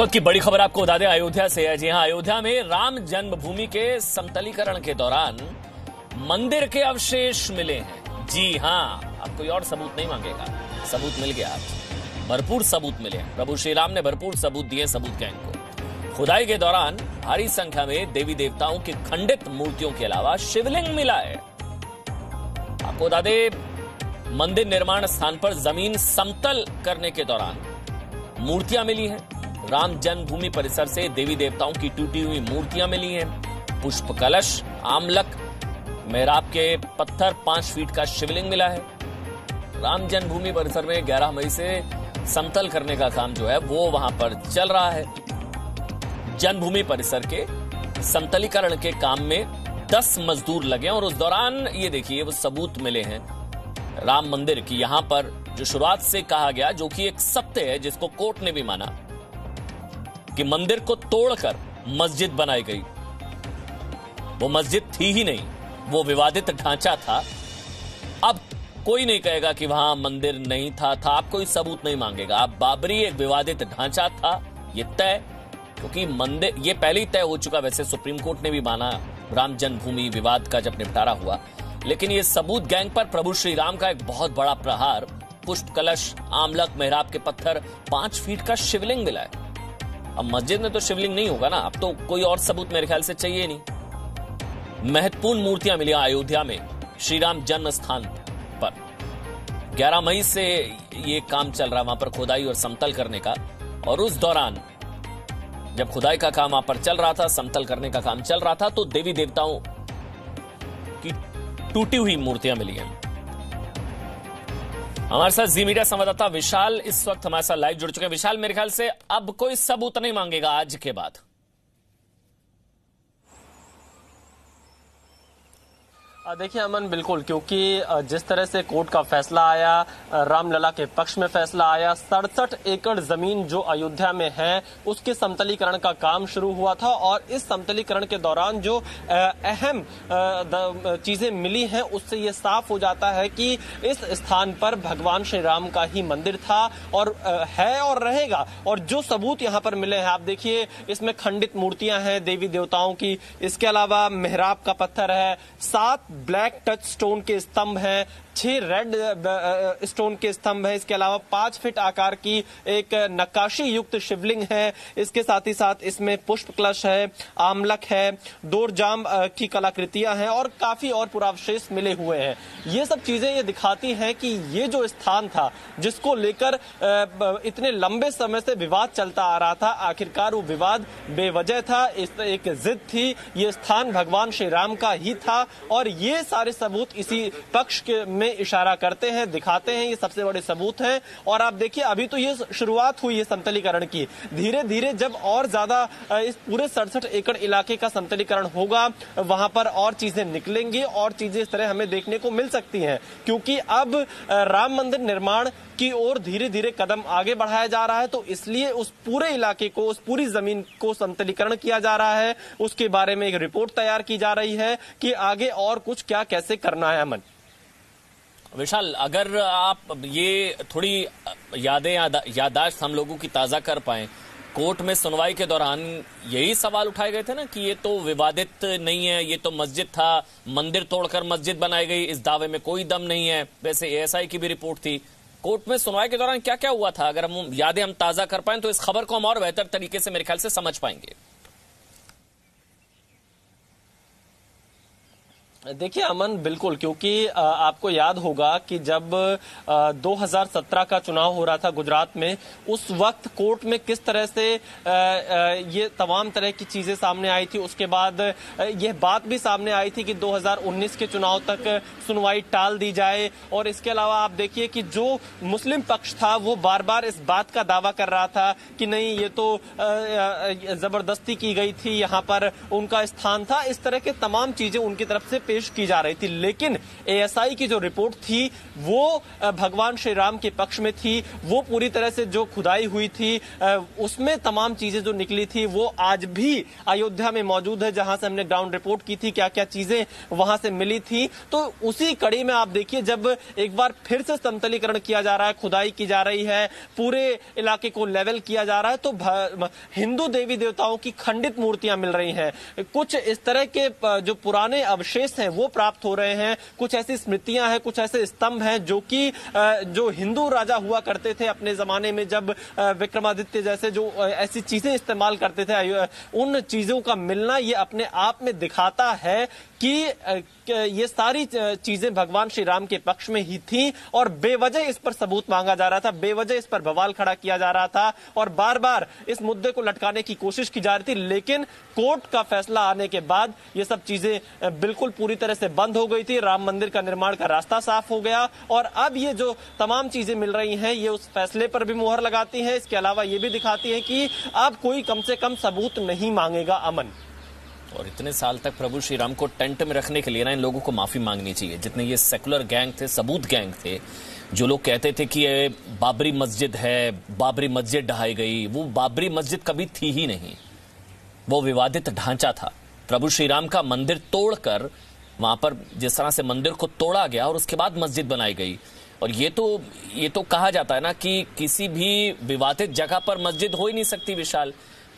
वक्त की बड़ी खबर आपको बता दें अयोध्या से है। जी हां, अयोध्या में राम जन्मभूमि के समतलीकरण के दौरान मंदिर के अवशेष मिले हैं। जी हां, अब कोई और सबूत नहीं मांगेगा, सबूत मिल गया आज, भरपूर सबूत मिले। प्रभु श्री राम ने भरपूर सबूत दिए सबूत गैंग को। खुदाई के दौरान भारी संख्या में देवी देवताओं की खंडित मूर्तियों के अलावा शिवलिंग मिला है। आपको बता दें मंदिर निर्माण स्थान पर जमीन समतल करने के दौरान मूर्तियां मिली हैं। राम जन्मभूमि परिसर से देवी देवताओं की टूटी हुई मूर्तियां मिली हैं। पुष्प कलश, आमलक, मेहराब के पत्थर, 5 फीट का शिवलिंग मिला है। राम जन्मभूमि परिसर में 11 मई से समतल करने का काम जो है वो वहां पर चल रहा है। जन्मभूमि परिसर के समतलीकरण के काम में 10 मजदूर लगे और उस दौरान ये देखिए वो सबूत मिले हैं राम मंदिर की। यहां पर जो शुरुआत से कहा गया, जो कि एक सत्य है जिसको कोर्ट ने भी माना, कि मंदिर को तोड़कर मस्जिद बनाई गई, वो मस्जिद थी ही नहीं, वो विवादित ढांचा था। अब कोई नहीं कहेगा कि वहां मंदिर नहीं था। आप कोई सबूत नहीं मांगेगा। आप बाबरी एक विवादित ढांचा था ये तय, क्योंकि मंदिर ये पहले ही तय हो चुका। वैसे सुप्रीम कोर्ट ने भी माना राम जन्मभूमि विवाद का जब निपटारा हुआ, लेकिन ये सबूत गैंग पर प्रभु श्री राम का एक बहुत बड़ा प्रहार। पुष्प कलश, आमलक, मेहराब के पत्थर, 5 फीट का शिवलिंग मिला है। अब मस्जिद में तो शिवलिंग नहीं होगा ना, अब तो कोई और सबूत मेरे ख्याल से चाहिए नहीं। महत्वपूर्ण मूर्तियां मिली अयोध्या में श्री राम जन्म स्थान पर। 11 मई से ये काम चल रहा वहां पर खुदाई और समतल करने का, और उस दौरान जब खुदाई का काम वहां पर चल रहा था, समतल करने का काम चल रहा था, तो देवी देवताओं की टूटी हुई मूर्तियां मिली हैं। हमारे साथ जी मीडिया संवाददाता विशाल इस वक्त हमारे साथ लाइव जुड़ चुके हैं। विशाल, मेरे ख्याल से अब कोई सबूत नहीं मांगेगा आज के बाद। देखिए अमन, बिल्कुल, क्योंकि जिस तरह से कोर्ट का फैसला आया, रामलला के पक्ष में फैसला आया, 67 एकड़ जमीन जो अयोध्या में है उसके समतलीकरण का काम शुरू हुआ था, और इस समतलीकरण के दौरान जो अहम चीजें मिली हैं उससे ये साफ हो जाता है कि इस स्थान पर भगवान श्री राम का ही मंदिर था और है और रहेगा। और जो सबूत यहाँ पर मिले हैं, आप देखिए, इसमें खंडित मूर्तियां हैं देवी देवताओं की, इसके अलावा मेहराब का पत्थर है, 7 ब्लैक टच स्टोन के स्तंभ हैं, 6 रेड स्टोन के स्तंभ है, इसके अलावा 5 फीट आकार की एक नक्काशी युक्त शिवलिंग है, इसके साथ ही साथ इसमें पुष्प कलश है, आमलक है, 2 जाम की कलाकृतियां हैं और काफी और पुरावशेष मिले हुए हैं। ये सब चीजें ये दिखाती हैं कि ये जो स्थान था जिसको लेकर इतने लंबे समय से विवाद चलता आ रहा था, आखिरकार वो विवाद बेवजह था, एक जिद थी, ये स्थान भगवान श्री राम का ही था, और ये सारे सबूत इसी पक्ष के में इशारा करते हैं, दिखाते हैं, ये सबसे बड़े सबूत हैं। और आप देखिए अभी तो ये शुरुआत हुई है समतलीकरण की, धीरे धीरे जब और ज्यादा इस पूरे 67 एकड़ इलाके का समतलीकरण होगा, वहां पर और चीजें निकलेंगी और चीजें इस तरह हमें देखने को मिल सकती हैं, क्योंकि अब राम मंदिर निर्माण की ओर धीरे धीरे कदम आगे बढ़ाया जा रहा है, तो इसलिए उस पूरे इलाके को, उस पूरी जमीन को समतलीकरण किया जा रहा है, उसके बारे में एक रिपोर्ट तैयार की जा रही है कि आगे और कुछ क्या कैसे करना है। अमन, विशाल, अगर आप ये थोड़ी यादाश्त हम लोगों की ताजा कर पाए, कोर्ट में सुनवाई के दौरान यही सवाल उठाए गए थे ना कि ये तो विवादित नहीं है, ये तो मस्जिद था, मंदिर तोड़कर मस्जिद बनाई गई, इस दावे में कोई दम नहीं है। वैसे एएसआई की भी रिपोर्ट थी। कोर्ट में सुनवाई के दौरान क्या क्या हुआ था, अगर हम यादें हम ताजा कर पाए तो इस खबर को हम और बेहतर तरीके से मेरे ख्याल से समझ पाएंगे। देखिए अमन, बिल्कुल, क्योंकि आपको याद होगा कि जब 2017 का चुनाव हो रहा था गुजरात में, उस वक्त कोर्ट में किस तरह से ये तमाम तरह की चीजें सामने आई थी। उसके बाद यह बात भी सामने आई थी कि 2019 के चुनाव तक सुनवाई टाल दी जाए, और इसके अलावा आप देखिए कि जो मुस्लिम पक्ष था वो बार बार इस बात का दावा कर रहा था कि नहीं, ये तो जबरदस्ती की गई थी, यहाँ पर उनका स्थान था। इस तरह के तमाम चीजें उनकी तरफ से पेश की जा रही थी, लेकिन एएसआई की जो रिपोर्ट थी वो भगवान श्री राम के पक्ष में थी। वो पूरी तरह से जो खुदाई हुई थी उसमें तमाम चीजें जो निकली थी वो आज भी अयोध्या में मौजूद है, जहां से हमने ग्राउंड रिपोर्ट की थी, क्या क्या चीजें वहां से मिली थी। तो उसी कड़ी में आप देखिए जब एक बार फिर से समतलीकरण किया जा रहा है, खुदाई की जा रही है, पूरे इलाके को लेवल किया जा रहा है, तो हिंदू देवी देवताओं की खंडित मूर्तियां मिल रही हैं, कुछ इस तरह के जो पुराने अवशेष हैं वो प्राप्त हो रहे हैं, कुछ ऐसी स्मृतियां हैं, कुछ ऐसे स्तंभ हैं जो कि जो हिंदू राजा हुआ करते थे अपने जमाने में, जब विक्रमादित्य जैसे जो ऐसी चीजें इस्तेमाल करते थे, उन चीजों का मिलना ये अपने आप में दिखाता है कि ये सारी चीजें भगवान श्री राम के पक्ष में ही थी और बेवजह इस पर सबूत मांगा जा रहा था, बेवजह इस पर बवाल खड़ा किया जा रहा था और बार बार इस मुद्दे को लटकाने की कोशिश की जा रही थी। लेकिन कोर्ट का फैसला आने के बाद ये सब चीजें बिल्कुल पूरी तरह से बंद हो गई थी, राम मंदिर का निर्माण का रास्ता साफ हो गया और अब ये जो तमाम चीजें मिल रही हैं ये उस फैसले पर भी मुहर लगाती है। इसके अलावा ये भी दिखाती है कि अब कोई कम से कम सबूत नहीं मांगेगा अमन, और इतने साल तक प्रभु श्री राम को टेंट में रखने के लिए ना इन लोगों को माफी मांगनी चाहिए, जितने ये सेकुलर गैंग थे, सबूत गैंग थे, जो लोग कहते थे कि ये बाबरी मस्जिद है, बाबरी मस्जिद ढहाई गई, वो बाबरी मस्जिद कभी थी ही नहीं, वो विवादित ढांचा था। प्रभु श्री राम का मंदिर तोड़कर वहां पर जिस तरह से मंदिर को तोड़ा गया और उसके बाद मस्जिद बनाई गई, और ये तो कहा जाता है ना कि किसी भी विवादित जगह पर मस्जिद हो ही नहीं सकती विशाल,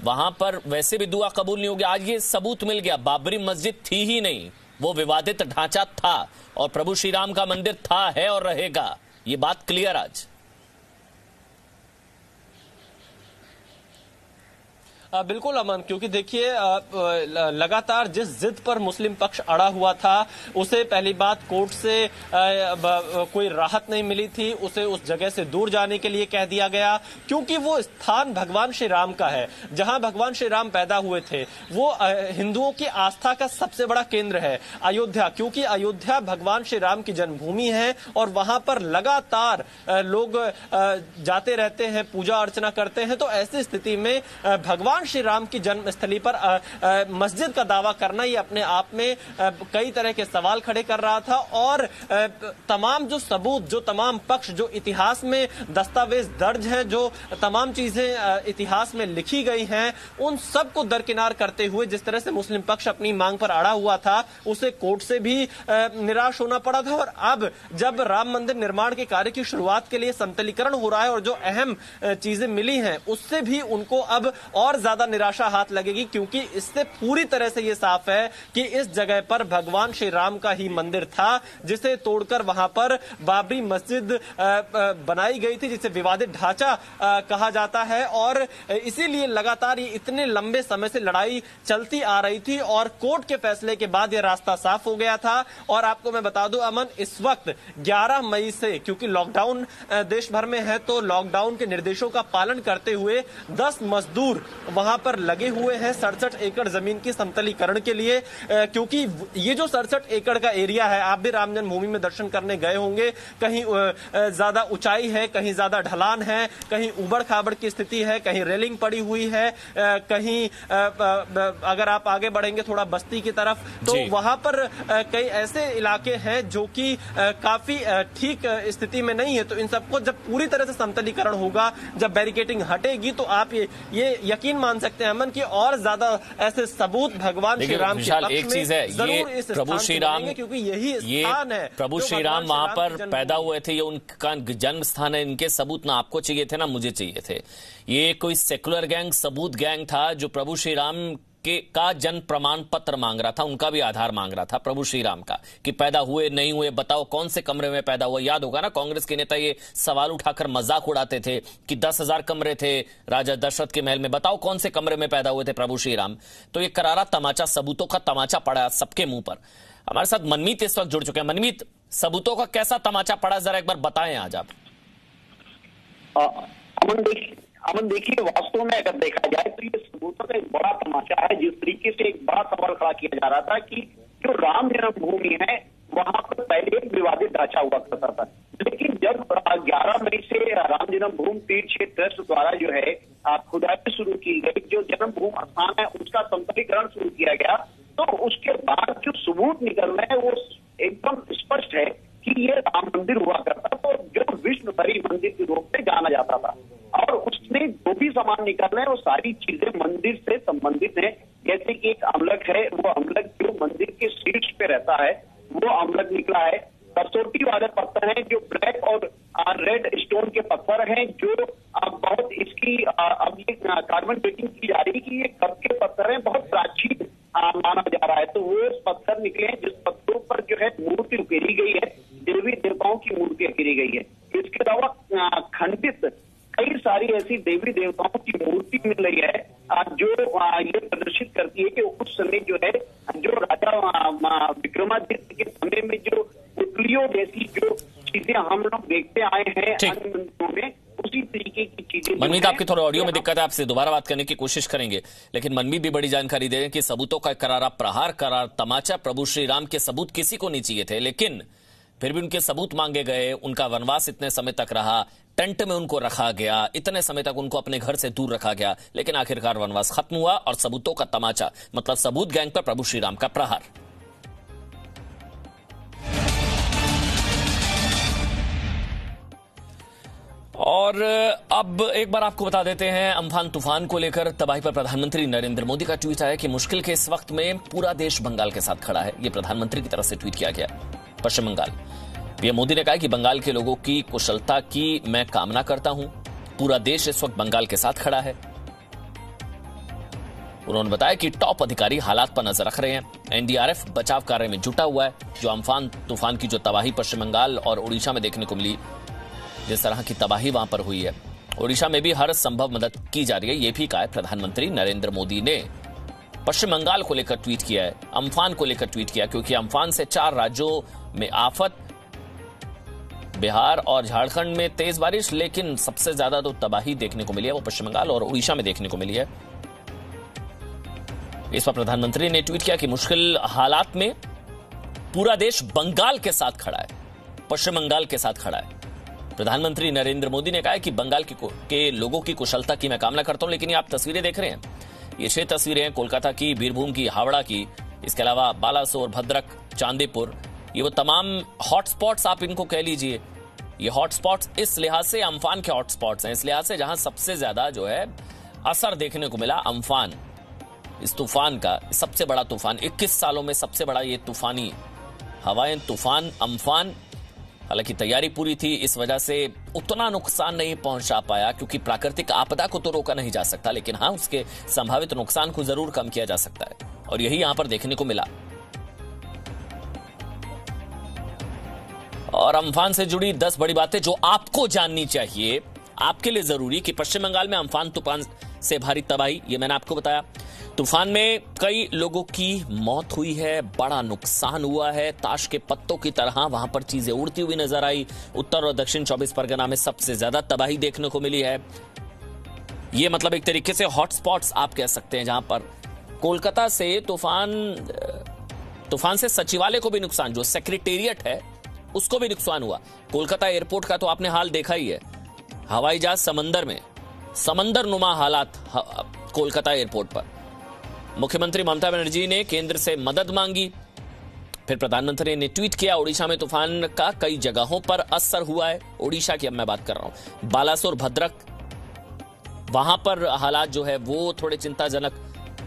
वहां पर वैसे भी दुआ कबूल नहीं होगी। आज ये सबूत मिल गया, बाबरी मस्जिद थी ही नहीं, वो विवादित ढांचा था और प्रभु श्री राम का मंदिर था, है और रहेगा, ये बात क्लियर आज। बिल्कुल अमन, क्योंकि देखिए लगातार जिस जिद पर मुस्लिम पक्ष अड़ा हुआ था उसे पहली बात कोर्ट से कोई राहत नहीं मिली थी, उसे उस जगह से दूर जाने के लिए कह दिया गया, क्योंकि वो स्थान भगवान श्री राम का है, जहां भगवान श्री राम पैदा हुए थे, वो हिंदुओं की आस्था का सबसे बड़ा केंद्र है अयोध्या, क्योंकि अयोध्या भगवान श्री राम की जन्मभूमि है और वहां पर लगातार लोग जाते रहते हैं, पूजा अर्चना करते हैं। तो ऐसी स्थिति में भगवान श्री राम की जन्मस्थली पर मस्जिद का दावा करना ये अपने आप में कई तरह के सवाल खड़े कर रहा था और तमाम जो सबूत, जो तमाम पक्ष, जो इतिहास में दस्तावेज दर्ज हैं, जो तमाम चीजें इतिहास में लिखी गई हैं, उन सब को दरकिनार करते हुए जिस तरह से मुस्लिम पक्ष अपनी मांग पर अड़ा हुआ था उसे कोर्ट से भी निराश होना पड़ा था। और अब जब राम मंदिर निर्माण के कार्य की शुरुआत के लिए समतलीकरण हो रहा है और जो अहम चीजें मिली हैं उससे भी उनको अब और ज्यादा निराशा हाथ लगेगी, क्योंकि इससे पूरी तरह से ये साफ है कि इस जगह पर भगवान श्री राम का ही मंदिर था, जिसे तोड़कर वहां पर बाबरी मस्जिद बनाई गई थी, जिसे विवादित ढांचा कहा जाता है। और इसीलिए लगातार ये इतने लंबे समय से लड़ाई चलती आ रही थी और कोर्ट के फैसले के बाद ये रास्ता साफ हो गया था। और आपको मैं बता दूं अमन, इस वक्त 11 मई से, क्योंकि लॉकडाउन देश भर में है, तो लॉकडाउन के निर्देशों का पालन करते हुए 10 मजदूर वहां पर लगे हुए हैं 67 एकड़ जमीन की समतलीकरण के लिए, क्योंकि ये जो 67 एकड़ का एरिया है, आप भी राम जन्मभूमि में दर्शन करने गए होंगे, कहीं ज्यादा ऊंचाई है, कहीं ज्यादा ढलान है, कहीं उबड़ खाबड़ की स्थिति है, कहीं रेलिंग पड़ी हुई है, कहीं अगर आप आगे बढ़ेंगे थोड़ा बस्ती की तरफ तो वहां पर कई ऐसे इलाके हैं जो कि काफी ठीक स्थिति में नहीं है। तो इन सबको जब पूरी तरह से समतलीकरण होगा, जब बैरिकेडिंग हटेगी, तो आप ये यकीन मान सकते हैं अमन कि और ज्यादा ऐसे सबूत भगवान श्री राम के पक्ष में जरूर इस प्रभु श्री राम, क्योंकि यही स्थान है प्रभु श्री राम वहां पर पैदा हुए थे, ये उनका जन्म स्थान है। इनके सबूत ना आपको चाहिए थे ना मुझे चाहिए थे, ये कोई सेकुलर गैंग, सबूत गैंग था जो प्रभु श्री राम के का जन्म प्रमाण पत्र मांग रहा था, उनका भी आधार मांग रहा था प्रभु श्री राम का, कि पैदा हुए नहीं हुए बताओ, कौन से कमरे में पैदा हुआ। याद होगा ना कांग्रेस के नेता ये सवाल उठाकर मजाक उड़ाते थे कि 10,000 कमरे थे राजा दशरथ के महल में, बताओ कौन से कमरे में पैदा हुए थे प्रभु श्री राम। तो ये करारा तमाचा, सबूतों का तमाचा पड़ा सबके मुंह पर। हमारे साथ मनमीत इस वक्त जुड़ चुके हैं। मनमीत, सबूतों का कैसा तमाचा पड़ा, जरा एक बार बताएं आज आप। अमन देखिए, वास्तव में अगर देखा जाए तो ये सबूतों का एक बड़ा तमाशा है। जिस तरीके से एक बड़ा सवाल खड़ा किया जा रहा था कि जो राम जन्मभूमि है वहां पर पहले एक विवादित ढांचा हुआ करता था, लेकिन जब 11 मई से राम जन्मभूमि तीर्थ ट्रस्ट द्वारा जो है खुदाई शुरू की गई, जो जन्मभूमि स्थान है उसका समतलीकरण शुरू किया गया, तो उसके बाद जो सबूत निकल रहे हैं वो चीजें मंदिर से संबंधित है, जैसे कि एक आमलक है, वो आमलक जो मंदिर के शीर्ष पे रहता है वो आमलक निकला है। कसोटी वाले पत्थर हैं जो ब्लैक और रेड स्टोन के पत्थर हैं, जो अब बहुत इसकी अब ये कार्बन डेटिंग की जा रही है कि ये कब के पत्थर हैं, बहुत प्राचीन माना जा रहा है। तो वो पत्थर निकले हैं जिस पत्थरों पर जो है मूर्ति उकेरी गई है, देवी देवताओं की मूर्ति उकेरी गई है। इसके अलावा खंडित कई सारी ऐसी देवी देवताओं की मूर्ति मिल रही है जो ये प्रदर्शित करती है कि उस समय जो है जो राजा विक्रमादित्य के समय में जो पुतलियों जैसी जो चीजें हम लोग देखते आए हैं अन्य मंदिरों में, उसी तरीके की चीजें। मनमीत, आपके थोड़ा ऑडियो में दिक्कत है, आपसे दोबारा बात करने की कोशिश करेंगे, लेकिन मनमीत भी बड़ी जानकारी दे रहे हैं कि सबूतों का करारा प्रहार, करार तमाचा, प्रभु श्री राम के सबूत किसी को नहीं चाहिए थे लेकिन फिर भी उनके सबूत मांगे गए। उनका वनवास इतने समय तक रहा, टेंट में उनको रखा गया, इतने समय तक उनको अपने घर से दूर रखा गया, लेकिन आखिरकार वनवास खत्म हुआ और सबूतों का तमाचा, मतलब सबूत गैंग पर प्रभु श्री राम का प्रहार। और अब एक बार आपको बता देते हैं, अम्फान तूफान को लेकर तबाही पर प्रधानमंत्री नरेंद्र मोदी का ट्वीट आया कि मुश्किल के इस वक्त में पूरा देश बंगाल के साथ खड़ा है। ये प्रधानमंत्री की तरफ से ट्वीट किया गया। पश्चिम बंगाल, पीएम मोदी ने कहा कि बंगाल के लोगों की कुशलता की मैं कामना करता हूं, पूरा देश इस वक्त बंगाल के साथ खड़ा है। उन्होंने बताया कि टॉप अधिकारी हालात पर नजर रख रहे हैं, एनडीआरएफ बचाव कार्य में जुटा हुआ है। जो अम्फान तूफान की जो तबाही पश्चिम बंगाल और ओडिशा में देखने को मिली, जिस तरह की तबाही वहां पर हुई है, ओडिशा में भी हर संभव मदद की जा रही है, ये भी कहा है प्रधानमंत्री नरेंद्र मोदी ने। पश्चिम बंगाल को लेकर ट्वीट किया है, अम्फान को लेकर ट्वीट किया, क्योंकि अम्फान से 4 राज्यों में आफत, बिहार और झारखंड में तेज बारिश, लेकिन सबसे ज्यादा तो तबाही देखने को मिली है वो पश्चिम बंगाल और उड़ीसा में देखने को मिली है। इस पर प्रधानमंत्री ने ट्वीट किया कि मुश्किल हालात में पूरा देश बंगाल के साथ खड़ा है, पश्चिम बंगाल के साथ खड़ा है। प्रधानमंत्री नरेंद्र मोदी ने कहा कि बंगाल के लोगों की कुशलता की मैं कामना करता हूं। लेकिन ये आप तस्वीरें देख रहे हैं, ये 6 तस्वीरें हैं कोलकाता की, बीरभूम की, हावड़ा की, इसके अलावा बालासोर, भद्रक, चांदीपुर, ये वो तमाम हॉटस्पॉट्स आप इनको कह लीजिए। ये हॉटस्पॉट्स इस लिहाज से अम्फान के हॉटस्पॉट्स हैं, इस लिहाज से जहां सबसे ज्यादा जो है असर देखने को मिला अम्फान इस तूफान का। सबसे बड़ा तूफान 21 सालों में, सबसे बड़ा ये तूफानी हवाएं तूफान अम्फान। हालांकि तैयारी पूरी थी, इस वजह से उतना नुकसान नहीं पहुंचा पाया, क्योंकि प्राकृतिक आपदा को तो रोका नहीं जा सकता, लेकिन हाँ उसके संभावित नुकसान को जरूर कम किया जा सकता है, और यही यहां पर देखने को मिला। और अम्फान से जुड़ी 10 बड़ी बातें जो आपको जाननी चाहिए, आपके लिए जरूरी, कि पश्चिम बंगाल में अम्फान तूफान से भारी तबाही, ये मैंने आपको बताया। तूफान में कई लोगों की मौत हुई है, बड़ा नुकसान हुआ है, ताश के पत्तों की तरह वहां पर चीजें उड़ती हुई नजर आई। उत्तर और दक्षिण 24 परगना में सबसे ज्यादा तबाही देखने को मिली है। ये मतलब एक तरीके से हॉटस्पॉट्स आप कह सकते हैं, जहां पर कोलकाता से तूफान से सचिवालय को भी नुकसान, जो सेक्रेटेरिएट है उसको भी नुकसान हुआ। कोलकाता एयरपोर्ट का तो आपने हाल देखा ही है, हवाई जहाज समंदर में, समंदर नुमा हालात कोलकाता एयरपोर्ट पर। मुख्यमंत्री ममता बनर्जी ने केंद्र से मदद मांगी, फिर प्रधानमंत्री ने ट्वीट किया। ओडिशा में तूफान का कई जगहों पर असर हुआ है, ओडिशा की अब मैं बात कर रहा हूं, बालासोर, भद्रक, वहां पर हालात जो है वो थोड़े चिंताजनक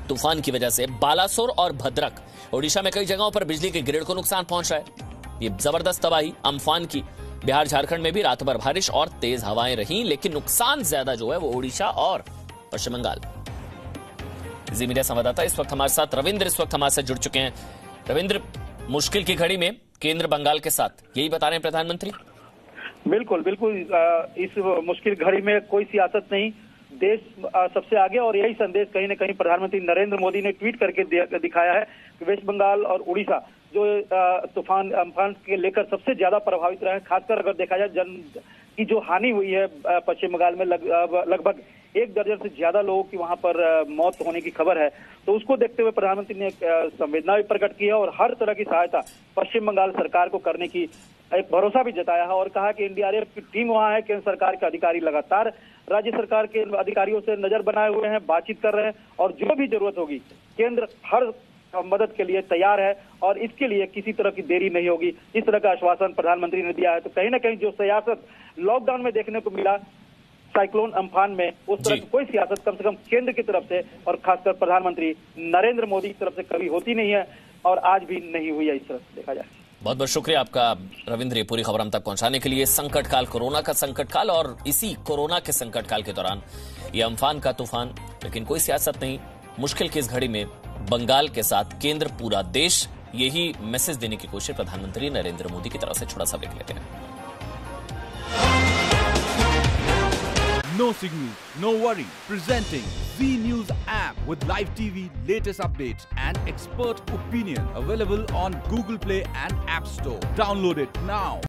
तूफान की वजह से। बालासोर और भद्रक, ओडिशा में कई जगहों पर बिजली के ग्रिड को नुकसान पहुंचा है, ये जबरदस्त तबाही अम्फान की। बिहार झारखंड में भी रात भर बारिश और तेज हवाएं रही, लेकिन नुकसान ज्यादा जो है वो ओडिशा और पश्चिम बंगाल। जी मीडिया संवाददाता इस वक्त हमारे साथ रविंद्र जुड़ चुके हैं। रविंद्र, मुश्किल की घड़ी में केंद्र बंगाल के साथ, यही बता रहे हैं प्रधानमंत्री? बिल्कुल बिल्कुल, इस मुश्किल घड़ी में कोई सियासत नहीं, देश सबसे आगे, और यही संदेश कहीं न कहीं प्रधानमंत्री नरेंद्र मोदी ने ट्वीट करके दिखाया है कि वेस्ट बंगाल और उड़ीसा जो तूफान अम्फान के लेकर सबसे ज्यादा प्रभावित रहे, खासकर अगर देखा जाए जन की जो हानि हुई है पश्चिम बंगाल में, लगभग 1 दर्जन से ज्यादा लोगों की वहां पर मौत होने की खबर है। तो उसको देखते हुए प्रधानमंत्री ने संवेदना भी प्रकट की है और हर तरह की सहायता पश्चिम बंगाल सरकार को करने की एक भरोसा भी जताया है, और कहा कि एनडीआरएफ की टीम वहां है, केंद्र सरकार के अधिकारी लगातार राज्य सरकार के अधिकारियों से नजर बनाए हुए हैं, बातचीत कर रहे हैं, और जो भी जरूरत होगी केंद्र हर मदद के लिए तैयार है, और इसके लिए किसी तरह की देरी नहीं होगी, इस तरह का आश्वासन प्रधानमंत्री ने दिया है। तो कहीं ना कहीं जो सियासत लॉकडाउन में देखने को मिला, साइक्लोन अम्फान में उस तरह की कोई सियासत कम से कम केंद्र की तरफ से और खासकर प्रधानमंत्री नरेंद्र मोदी की तरफ से कभी होती नहीं है और आज भी नहीं हुई है, इस तरह से देखा जाए। बहुत बहुत शुक्रिया आपका रविंद्र, पूरी खबर हम तक पहुंचाने के लिए। संकट काल, कोरोना का संकट काल, और इसी कोरोना के संकट काल के दौरान ये अम्फान का तूफान, लेकिन कोई सियासत नहीं। मुश्किल की इस घड़ी में बंगाल के साथ केंद्र, पूरा देश, यही मैसेज देने की कोशिश प्रधानमंत्री नरेंद्र मोदी की तरफ से। छोटा सा ब्रेक लेते हैं। No signal, no worry, presenting V News app with live TV, latest updates and expert opinion available on Google Play and App Store. Download it now.